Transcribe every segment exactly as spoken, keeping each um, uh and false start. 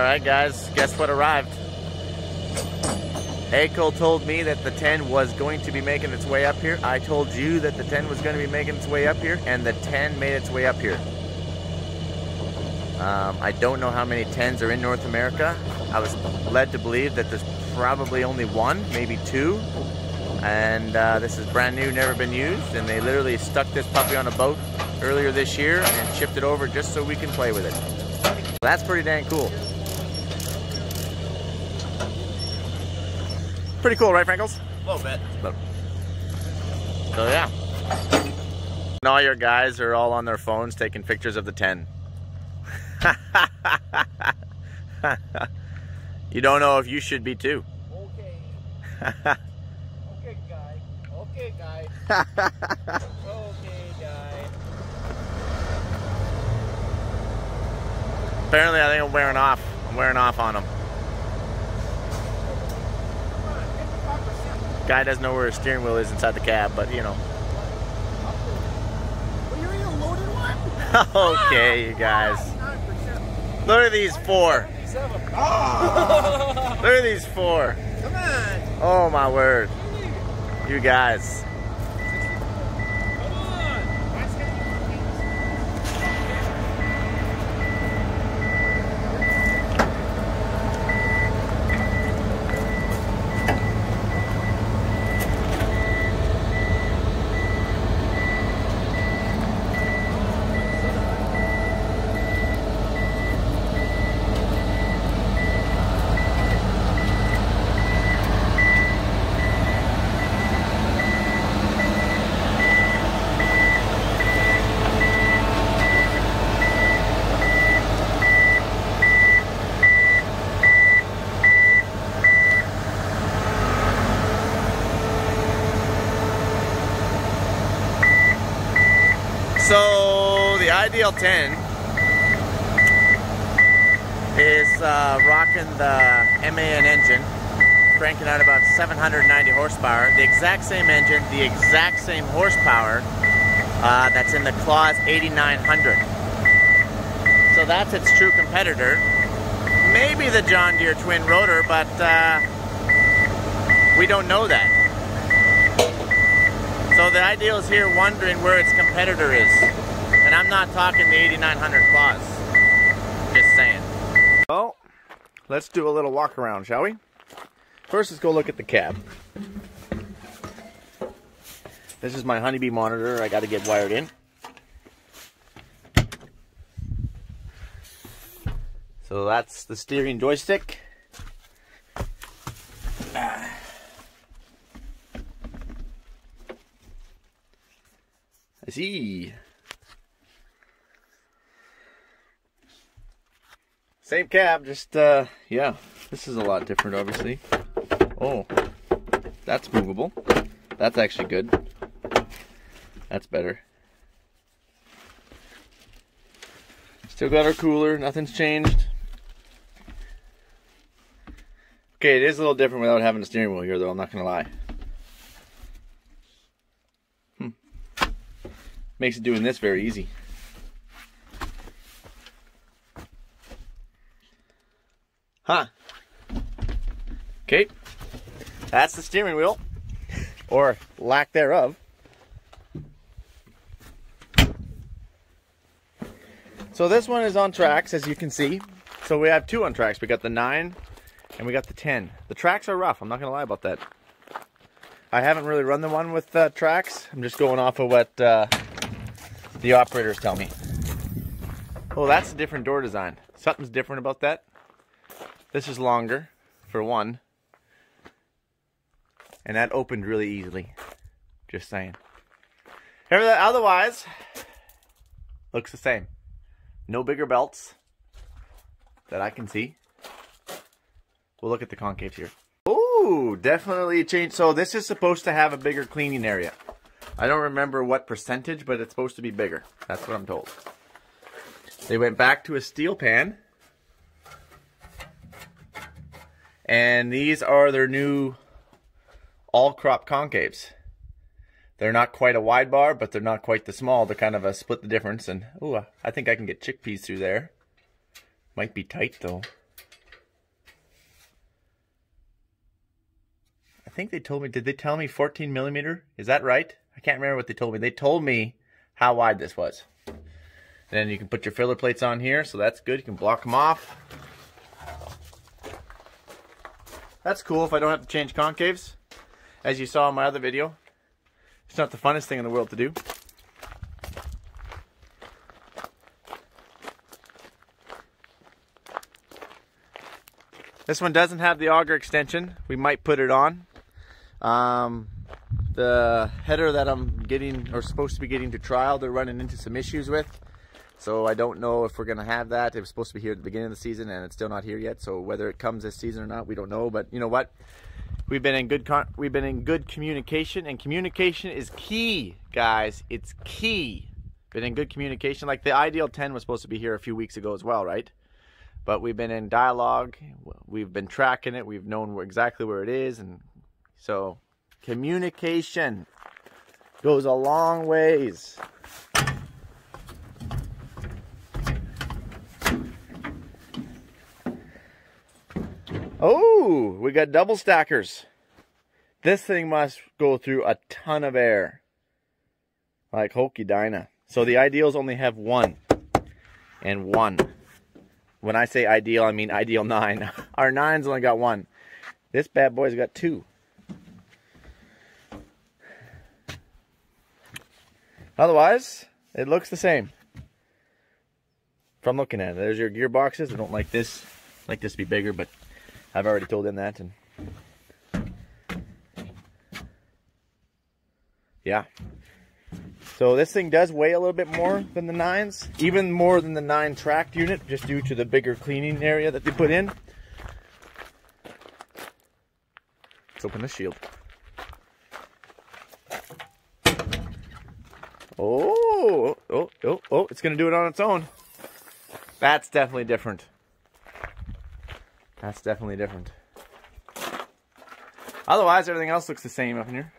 Alright guys, guess what arrived? Agco told me that the ten was going to be making its way up here. I told you that the ten was going to be making its way up here, and the ten made its way up here. Um, I don't know how many tens are in North America. I was led to believe that there's probably only one, maybe two. And uh, this is brand new, never been used, and they literally stuck this puppy on a boat earlier this year and shipped it over just so we can play with it. That's pretty dang cool. Pretty cool, right, Frankles? A little bit. So yeah. And all your guys are all on their phones taking pictures of the ten. You don't know if you should be too. Okay. Okay, guy. Okay, guy. Okay, guy. Apparently, I think I'm wearing off. I'm wearing off on him. Guy doesn't know where his steering wheel is inside the cab, but you know. Well, you're in a loaded one? Okay, you guys. Look at these four. Oh. Look at these four. Come on. Oh, my word. You guys. Come on. So the Ideal ten is uh, rocking the M A N engine, cranking out about seven hundred ninety horsepower. The exact same engine, the exact same horsepower uh, that's in the Claas eighty-nine hundred. So that's its true competitor. Maybe the John Deere twin rotor, but uh, we don't know that. So the Ideal is here wondering where its competitor is. And I'm not talking the eighty-nine hundred Claas. Just saying. Well, let's do a little walk around, shall we? First, let's go look at the cab. This is my Honeybee monitor. I got to get wired in. So that's the steering joystick. I see. Same cab, just, uh, yeah. This is a lot different, obviously. Oh, that's movable. That's actually good. That's better. Still got our cooler, nothing's changed. Okay, it is a little different without having a steering wheel here, though, I'm not gonna lie. Makes doing this very easy. Huh. Okay. That's the steering wheel. Or lack thereof. So this one is on tracks, as you can see. So we have two on tracks. We got the nine and we got the ten. The tracks are rough. I'm not going to lie about that. I haven't really run the one with uh, tracks. I'm just going off of what... Uh, the operators tell me. Oh, that's a different door design. Something's different about that. This is longer, for one. And that opened really easily. Just saying. Everything otherwise looks the same. No bigger belts that I can see. We'll look at the concaves here. Oh, definitely changed. So this is supposed to have a bigger cleaning area. I don't remember what percentage, but it's supposed to be bigger. That's what I'm told. They went back to a steel pan. And these are their new all-crop concaves. They're not quite a wide bar, but they're not quite the small. They're kind of a split the difference. And, ooh, I think I can get chickpeas through there. Might be tight, though. think they told me, did they tell me fourteen millimeter? Is that right? I can't remember what they told me. They told me how wide this was. Then you can put your filler plates on here, so that's good. You can block them off. That's cool if I don't have to change concaves, as you saw in my other video. It's not the funnest thing in the world to do. This one doesn't have the auger extension. We might put it on. Um, the header that I'm getting, or supposed to be getting to trial, they're running into some issues with. So I don't know if we're going to have that. It was supposed to be here at the beginning of the season, and it's still not here yet. So whether it comes this season or not, we don't know. But you know what? We've been in good con we've been in good communication, and communication is key, guys. It's key. Been in good communication. Like the Ideal ten was supposed to be here a few weeks ago as well, right? But we've been in dialogue, we've been tracking it, we've known where, exactly where it is, and so communication goes a long ways. Oh, we got double stackers. This thing must go through a ton of air, like Hokey Dyna. So the Ideals only have one and one. When I say Ideal, I mean Ideal nine. Our nine's only got one. This bad boy's got two. Otherwise, it looks the same from looking at it. There's your gearboxes. I don't like this. I like this to be bigger, but I've already told him that. And yeah. So this thing does weigh a little bit more than the nines, even more than the nine tracked unit, just due to the bigger cleaning area that they put in. Let's open the shield. Oh, oh, oh, oh, it's gonna do it on its own. That's definitely different. That's definitely different. Otherwise, everything else looks the same up in here.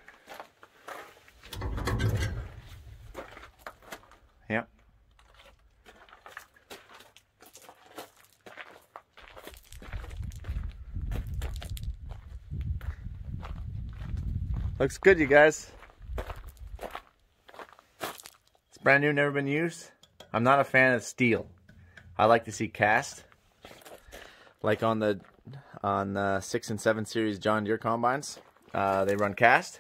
Looks good, you guys. It's brand new, never been used. I'm not a fan of steel. I like to see cast, like on the on the six and seven series John Deere combines. Uh, they run cast,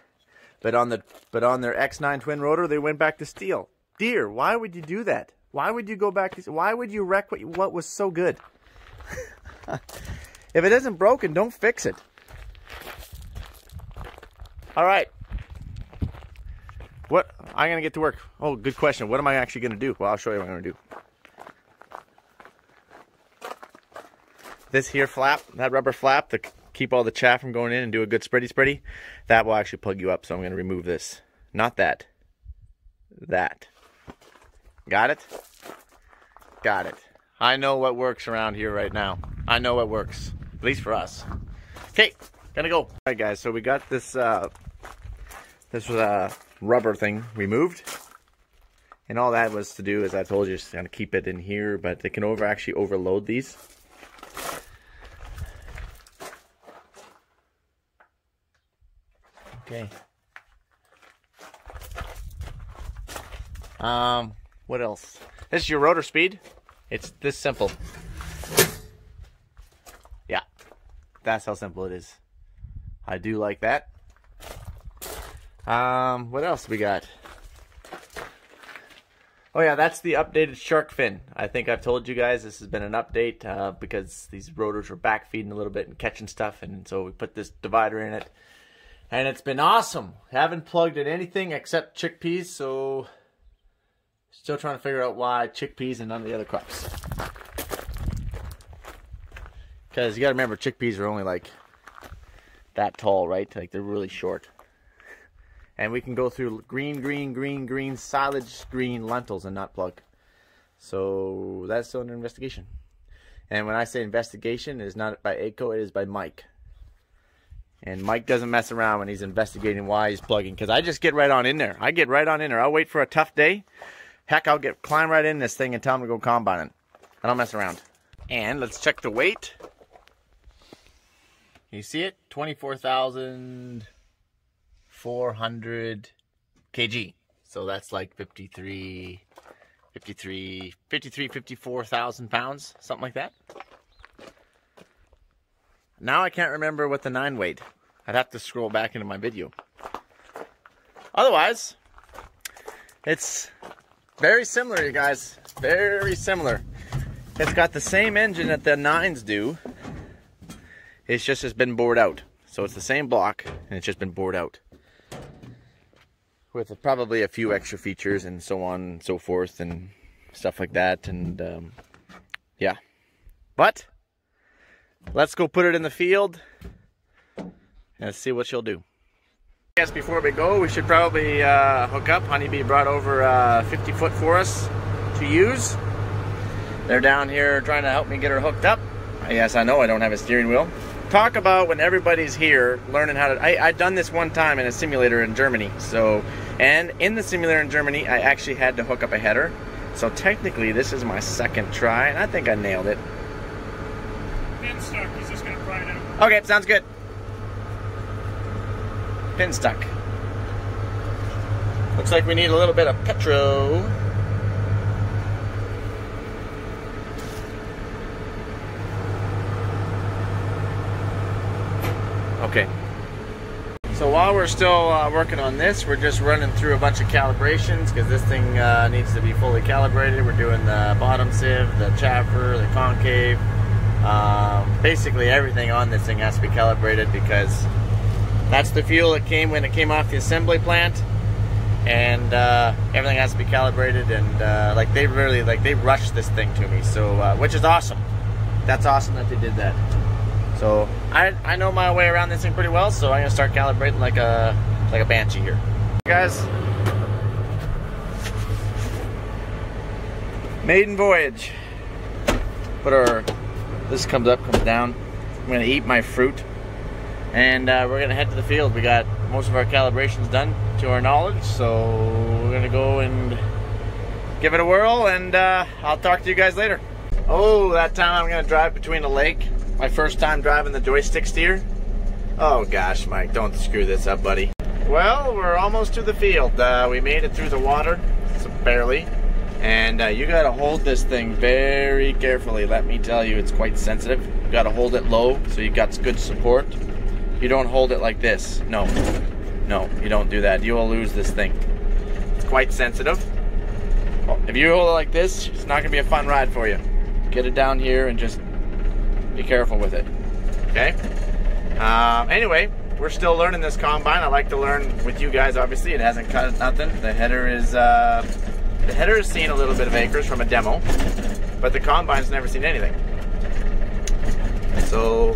but on the but on their X nine twin rotor, they went back to steel. Deere, why would you do that? Why would you go back to? Why would you wreck what what was so good? If it isn't broken, don't fix it. All right, what, I'm gonna get to work. Oh, good question. What am I actually gonna do? Well, I'll show you what I'm gonna do. This here flap, that rubber flap to keep all the chaff from going in and do a good spready spready, that will actually plug you up. So I'm gonna remove this. Not that. That. Got it? Got it. I know what works around here right now. I know what works, at least for us. Okay, gonna go. All right, guys, so we got this, uh, this was a rubber thing removed, and all that was to do, as I told you, just kind of keep it in here. But they can over actually overload these. Okay. Um, what else? This is your rotor speed. It's this simple. Yeah, that's how simple it is. I do like that. Um, what else we got? Oh yeah, that's the updated shark fin. I think I've told you guys this has been an update uh, because these rotors were back feeding a little bit and catching stuff, and so we put this divider in it, and it's been awesome. Haven't plugged in anything except chickpeas, so still trying to figure out why chickpeas and none of the other crops. Because you got to remember, chickpeas are only like that tall, right? Like they're really short. And we can go through green, green, green, green, silage, green lentils and not plug. So that's still under investigation. And when I say investigation, it is not by Agco, it is by Mike. And Mike doesn't mess around when he's investigating why he's plugging, because I just get right on in there. I get right on in there. I'll wait for a tough day. Heck, I'll get climb right in this thing and tell him to go combining. I don't mess around. And let's check the weight. Can you see it? twenty-four thousand four hundred kilograms. So that's like fifty-three, fifty-three, fifty-four thousand pounds, something like that. Now I can't remember what the nine weighed. I'd have to scroll back into my video. Otherwise, it's very similar, you guys. Very similar. It's got the same engine that the nines do. It's just it's been bored out. So it's the same block, and it's just been bored out. With probably a few extra features and so on and so forth and stuff like that. And um, yeah. But let's go put it in the field and let's see what she'll do. I guess before we go, we should probably uh, hook up. Honeybee brought over uh, fifty foot for us to use. They're down here trying to help me get her hooked up. Yes, I know I don't have a steering wheel. Talk about when everybody's here learning how to... I, I've done this one time in a simulator in Germany. So, and in the simulator in Germany, I actually had to hook up a header. So technically, this is my second try, and I think I nailed it. Pin's stuck. He's just going to pry it out. Okay, sounds good. Pin stuck. Looks like we need a little bit of petrol. Okay. So while we're still uh, working on this, we're just running through a bunch of calibrations because this thing uh, needs to be fully calibrated. We're doing the bottom sieve, the chaffer, the concave. Um, basically everything on this thing has to be calibrated because that's the fuel that came when it came off the assembly plant, and uh, everything has to be calibrated. And uh, like they really like they rushed this thing to me, so uh, which is awesome. That's awesome that they did that. So I I know my way around this thing pretty well, so I'm gonna start calibrating like a like a banshee here, guys. Maiden voyage. Put our this comes up, comes down. I'm gonna eat my fruit. And uh, we're gonna head to the field. We got most of our calibrations done to our knowledge, so we're gonna go and give it a whirl, and uh, I'll talk to you guys later. Oh, that time I'm gonna drive between a lake. My first time driving the joystick steer. Oh gosh, Mike, don't screw this up, buddy. Well, we're almost to the field. Uh, we made it through the water, so barely. And uh, you gotta hold this thing very carefully. Let me tell you, it's quite sensitive. You gotta hold it low, so you got good support. You don't hold it like this. No, no, you don't do that. You will lose this thing. It's quite sensitive. If you hold it like this, it's not gonna be a fun ride for you. Get it down here and just be careful with it, okay? Um, anyway, we're still learning this combine. I like to learn with you guys, obviously. It hasn't cut nothing. The header is, uh, the header has seen a little bit of acres from a demo, but the combine's never seen anything. So,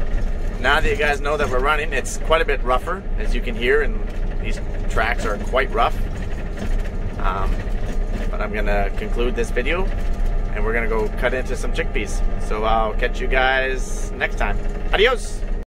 now that you guys know that we're running, it's quite a bit rougher, as you can hear, and these tracks are quite rough. Um, but I'm gonna conclude this video, and we're gonna go cut into some chickpeas. So I'll catch you guys next time. Adios!